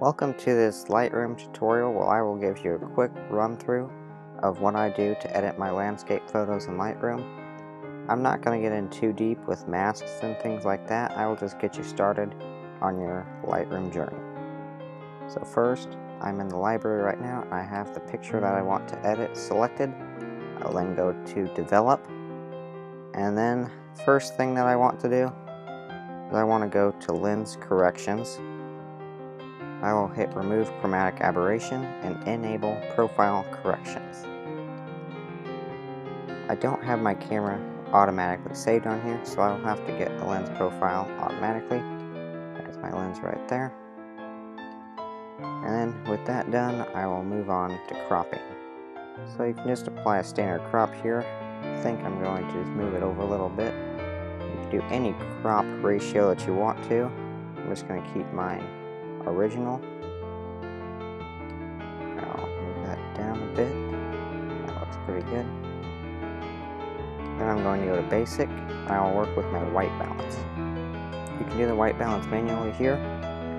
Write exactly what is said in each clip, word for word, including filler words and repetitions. Welcome to this Lightroom tutorial where I will give you a quick run through of what I do to edit my landscape photos in Lightroom. I'm not going to get in too deep with masks and things like that. I will just get you started on your Lightroom journey. So first, I'm in the library right now and I have the picture that I want to edit selected. I'll then go to develop, and then first thing that I want to do is I want to go to lens corrections. I will hit remove chromatic aberration and enable profile corrections. I don't have my camera automatically saved on here, so I'll have to get the lens profile automatically. There's my lens right there. And then with that done, I will move on to cropping. So you can just apply a standard crop here. I think I'm going to just move it over a little bit. You can do any crop ratio that you want to. I'm just going to keep mine original. I'll move that down a bit. That looks pretty good. Then I'm going to go to basic. I'll work with my white balance. You can do the white balance manually here,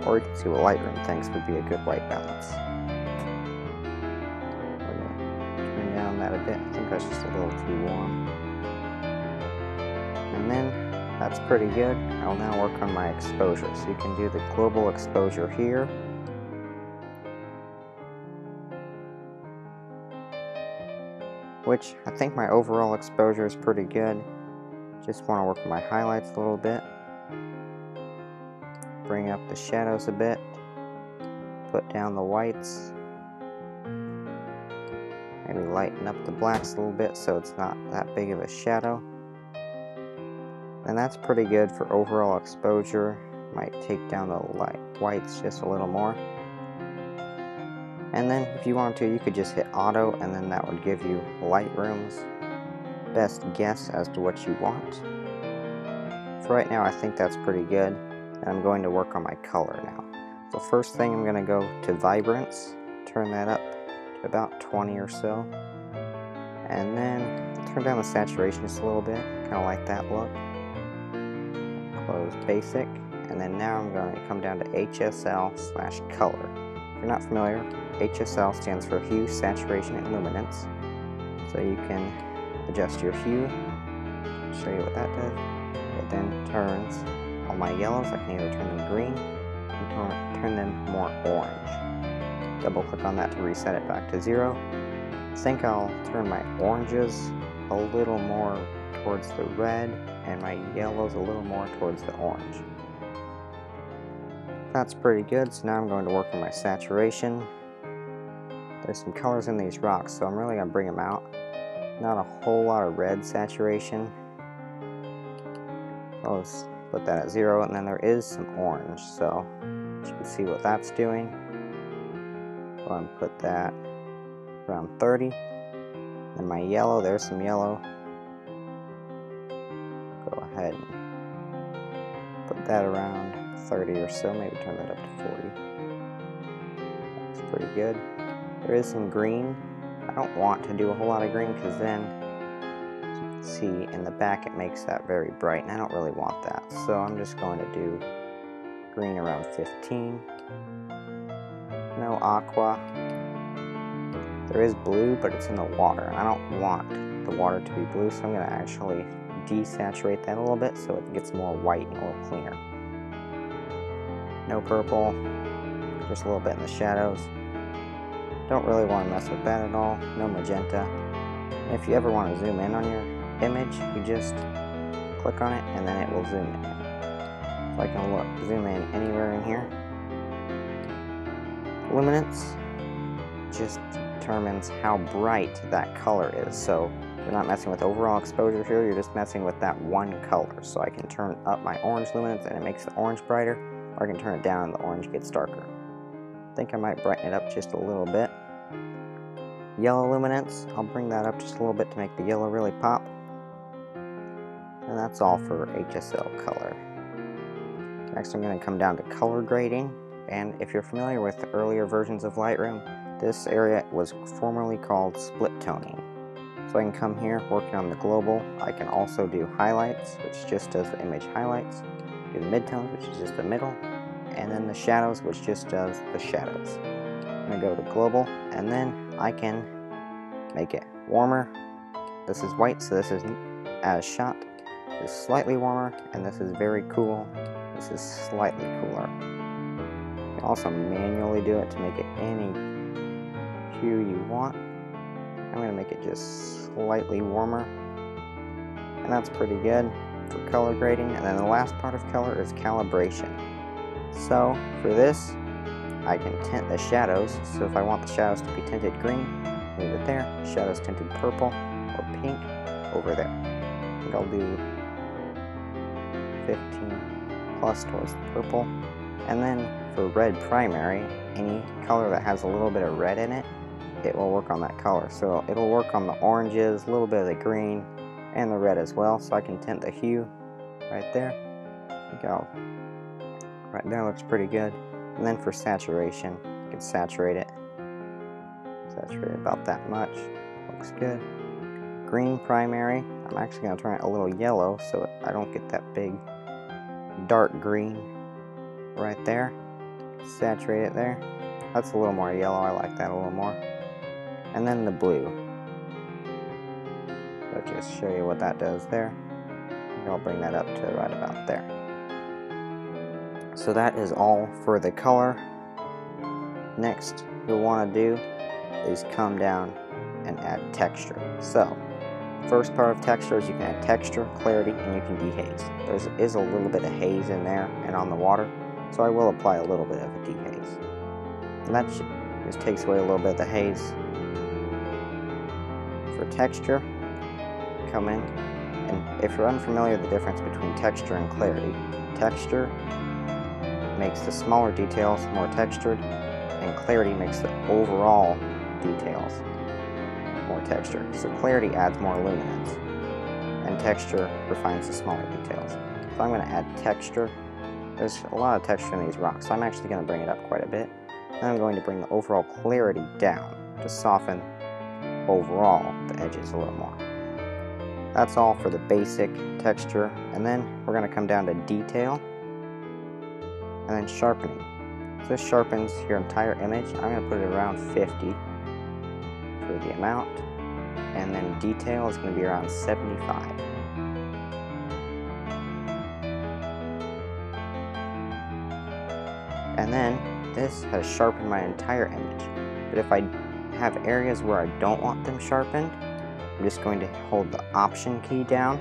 or you can see what Lightroom thinks would be a good white balance. That a bit. I think that's just a little too warm. And then that's pretty good. I'll now work on my exposure. So you can do the global exposure here. Which I think my overall exposure is pretty good. Just want to work on my highlights a little bit. Bring up the shadows a bit. Put down the whites. Maybe lighten up the blacks a little bit so it's not that big of a shadow. And that's pretty good for overall exposure. Might take down the light whites just a little more. And then if you want to, you could just hit auto, and then that would give you Lightroom's best guess as to what you want. For right now, I think that's pretty good. And I'm going to work on my color now. So first thing, I'm going to go to Vibrance, turn that up about twenty or so, and then turn down the saturation just a little bit. Kind of like that look. Close basic, and then now I'm going to come down to H S L slash color. If you're not familiar, H S L stands for hue, saturation, and luminance. So you can adjust your hue. I'll show you what that does. It then turns all my yellows. I can either turn them green or turn them more orange. Double click on that to reset it back to zero. I think I'll turn my oranges a little more towards the red and my yellows a little more towards the orange. That's pretty good. So now I'm going to work on my saturation. There's some colors in these rocks, so I'm really going to bring them out. Not a whole lot of red saturation. I'll just put that at zero, and then there is some orange, so you can see what that's doing. And put that around thirty. And my yellow, there's some yellow. Go ahead and put that around thirty or so, maybe turn that up to forty. That's pretty good. There is some green. I don't want to do a whole lot of green because then, as you can see in the back, it makes that very bright, and I don't really want that. So I'm just going to do green around fifteen. No aqua. There is blue, but it's in the water. I don't want the water to be blue, so I'm going to actually desaturate that a little bit so it gets more white and a little cleaner. No purple, just a little bit in the shadows. Don't really want to mess with that at all. No magenta. And if you ever want to zoom in on your image, you just click on it and then it will zoom in. So I can look, zoom in anywhere in here. Luminance just determines how bright that color is, so you're not messing with overall exposure here, you're just messing with that one color. So I can turn up my orange luminance and it makes the orange brighter, or I can turn it down and the orange gets darker. I think I might brighten it up just a little bit. Yellow luminance, I'll bring that up just a little bit to make the yellow really pop. And that's all for H S L color. Next, I'm going to come down to color grading. And if you're familiar with the earlier versions of Lightroom, this area was formerly called split toning. So I can come here, working on the global. I can also do highlights, which just does the image highlights. Do the midtones, which is just the middle. and then the shadows, which just does the shadows. I'm going to go to global, and then I can make it warmer. This is white, so this is as shot. This is slightly warmer, and this is very cool. This is slightly cooler. You can also manually do it to make it any hue you want. I'm going to make it just slightly warmer, and that's pretty good for color grading. And then the last part of color is calibration. So for this, I can tint the shadows. So if I want the shadows to be tinted green, leave it there. Shadows tinted purple or pink over there. I think I'll do fifteen plus towards purple. And then for red primary, any color that has a little bit of red in it, it will work on that color. So it'll work on the oranges, a little bit of the green, and the red as well. So I can tint the hue right there. Go right there, looks pretty good. And then for saturation, you can saturate it. Saturate about that much. Looks good. Green primary, I'm actually going to turn it a little yellow so I don't get that big dark green right there. Saturate it there. That's a little more yellow. I like that a little more. And then the blue. I'll just show you what that does there. I'll bring that up to right about there. So that is all for the color. Next, you'll want to do is come down and add texture. So, first part of texture is you can add texture, clarity, and you can dehaze. There is a little bit of haze in there and on the water, so I will apply a little bit of a dehaze. And that just takes away a little bit of the haze. For texture, come in, and if you're unfamiliar with the difference between texture and clarity, texture makes the smaller details more textured, and clarity makes the overall details more textured. So clarity adds more luminance, and texture refines the smaller details. So I'm going to add texture. There's a lot of texture in these rocks, so I'm actually going to bring it up quite a bit. Then I'm going to bring the overall clarity down to soften overall the edges a little more. That's all for the basic texture, and then we're going to come down to detail, and then sharpening. So this sharpens your entire image. I'm going to put it around fifty for the amount, and then detail is going to be around seventy-five. And then this has sharpened my entire image, but if I have areas where I don't want them sharpened, I'm just going to hold the option key down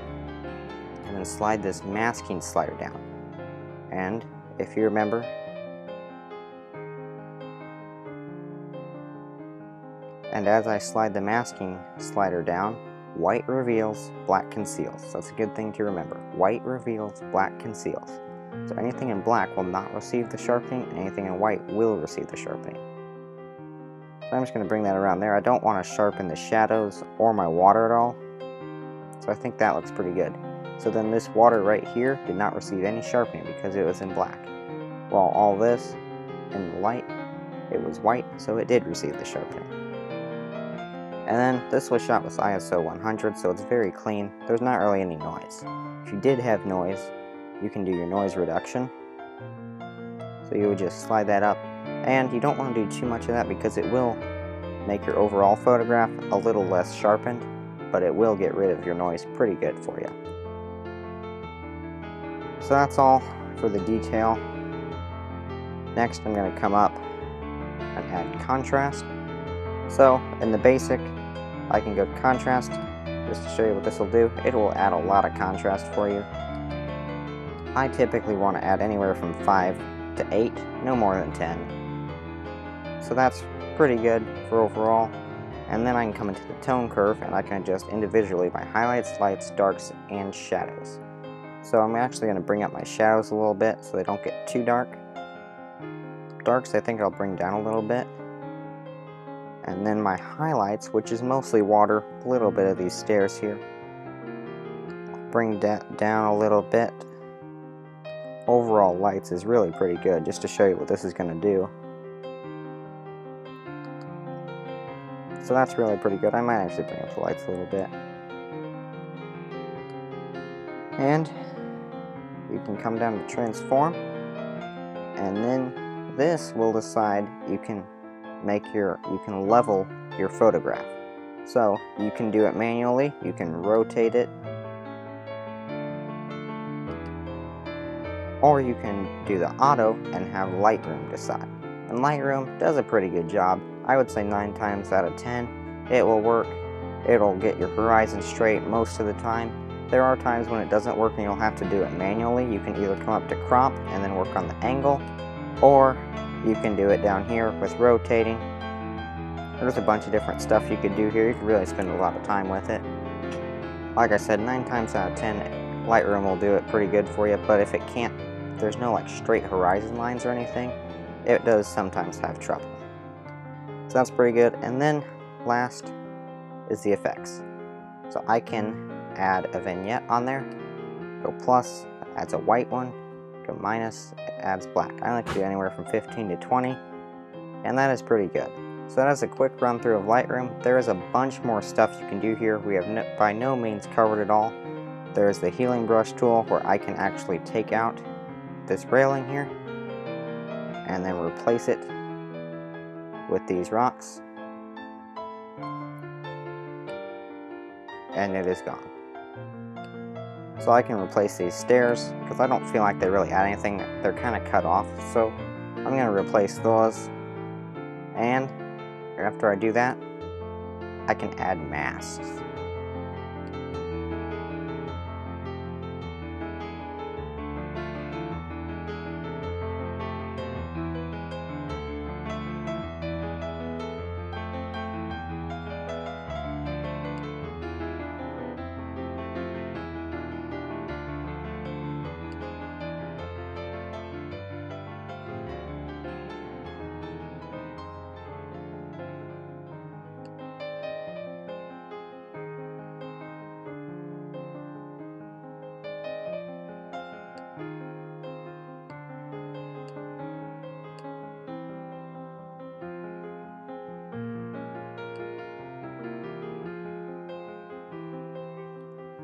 and then slide this masking slider down. And if you remember, and as I slide the masking slider down, white reveals, black conceals. So that's a good thing to remember. White reveals, black conceals. So anything in black will not receive the sharpening, and anything in white will receive the sharpening. So I'm just going to bring that around there. I don't want to sharpen the shadows or my water at all. So I think that looks pretty good. So then this water right here did not receive any sharpening because it was in black. While all this in the light, it was white, so it did receive the sharpening. And then this was shot with I S O one hundred, so it's very clean. There's not really any noise. If you did have noise, you can do your noise reduction. So you would just slide that up. And you don't want to do too much of that because it will make your overall photograph a little less sharpened, but it will get rid of your noise pretty good for you. So that's all for the detail. Next, I'm going to come up and add contrast. So in the basic, I can go to contrast. Just to show you what this will do, it will add a lot of contrast for you. I typically want to add anywhere from five to eight, no more than ten. So that's pretty good for overall. And then I can come into the tone curve and I can adjust individually my highlights, lights, darks, and shadows. So I'm actually going to bring up my shadows a little bit so they don't get too dark. Darks I think I'll bring down a little bit. And then my highlights, which is mostly water, a little bit of these stairs here. I'll bring that down a little bit. Overall lights is really pretty good, just to show you what this is going to do. So that's really pretty good. I might actually bring up the lights a little bit. And you can come down to transform and then this will decide you can make your you can level your photograph. So you can do it manually, you can rotate it, or you can do the auto and have Lightroom decide. And Lightroom does a pretty good job. I would say nine times out of ten it will work. It'll get your horizon straight most of the time. There are times when it doesn't work and you'll have to do it manually. You can either come up to crop and then work on the angle, or you can do it down here with rotating. There's a bunch of different stuff you could do here. You could really spend a lot of time with it. Like I said, nine times out of ten Lightroom will do it pretty good for you, but if it can't, there's no like straight horizon lines or anything, it does sometimes have trouble. So that's pretty good. And then last is the effects. So I can add a vignette on there. Go plus, adds a white one. Go minus, adds black. I like to do anywhere from fifteen to twenty, and that is pretty good. So that is a quick run through of Lightroom. There is a bunch more stuff you can do here. We have no, by no means covered it all. There's the healing brush tool where I can actually take out this railing here and then replace it with these rocks, and it is gone. So I can replace these stairs because I don't feel like they really add anything. They're kind of cut off, so I'm going to replace those. And after I do that, I can add masks.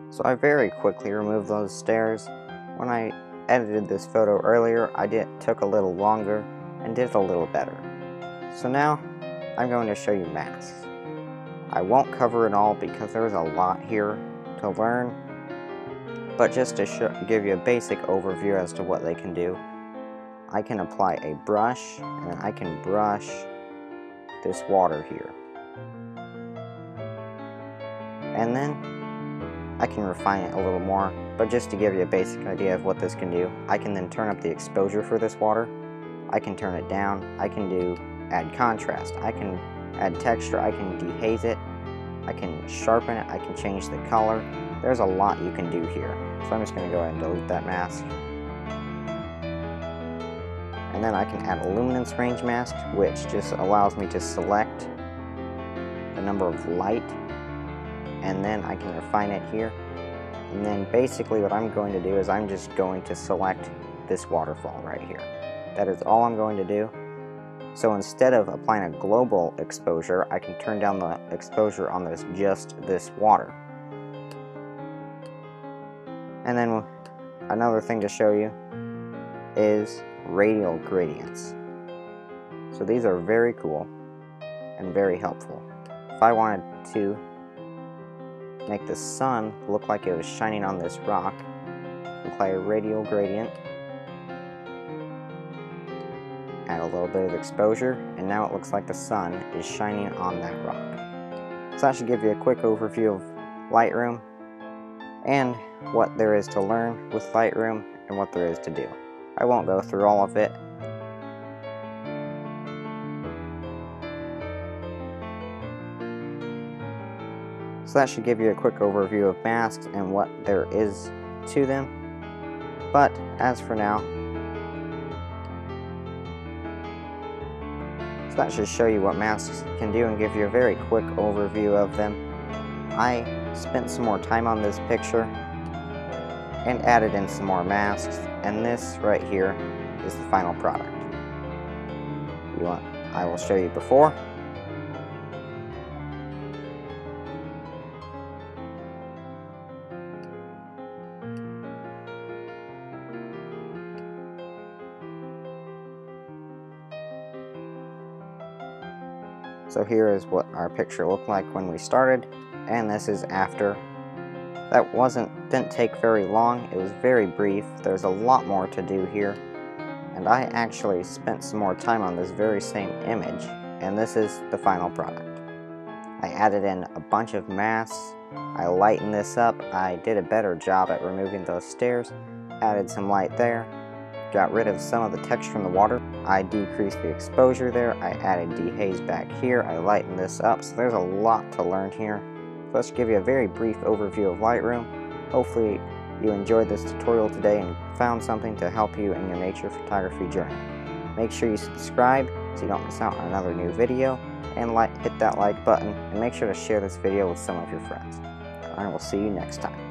So I very quickly removed those stairs. When I edited this photo earlier, I did took a little longer and did it a little better. So now I'm going to show you masks. I won't cover it all because there's a lot here to learn, but just to show, give you a basic overview as to what they can do. I can apply a brush, and then I can brush this water here. And then I can refine it a little more, but just to give you a basic idea of what this can do, I can then turn up the exposure for this water, I can turn it down, I can do add contrast, I can add texture, I can dehaze it, I can sharpen it, I can change the color. There's a lot you can do here. So I'm just going to go ahead and delete that mask. And then I can add a luminance range mask, which just allows me to select the number of light, and then I can refine it here. And then basically what I'm going to do is I'm just going to select this waterfall right here. That is all I'm going to do. So instead of applying a global exposure, I can turn down the exposure on this just this water. And then another thing to show you is radial gradients. So these are very cool and very helpful. If I wanted to make the sun look like it was shining on this rock, apply a radial gradient, add a little bit of exposure, and now it looks like the sun is shining on that rock. So that should give you a quick overview of Lightroom and what there is to learn with Lightroom and what there is to do. I won't go through all of it. So that should give you a quick overview of masks and what there is to them. But as for now, so that should show you what masks can do and give you a very quick overview of them. I spent some more time on this picture and added in some more masks, and this right here is the final product. You want, I will show you before. So here is what our picture looked like when we started, and this is after. That wasn't didn't take very long. It was very brief. There's a lot more to do here, and I actually spent some more time on this very same image, and this is the final product. I added in a bunch of masks, I lightened this up, I did a better job at removing those stairs, added some light there, got rid of some of the texture in the water, I decreased the exposure there, I added dehaze back here, I lightened this up, so there's a lot to learn here. So let's give you a very brief overview of Lightroom. Hopefully you enjoyed this tutorial today and found something to help you in your nature photography journey. Make sure you subscribe so you don't miss out on another new video, and like, hit that like button, and make sure to share this video with some of your friends. And I will see you next time.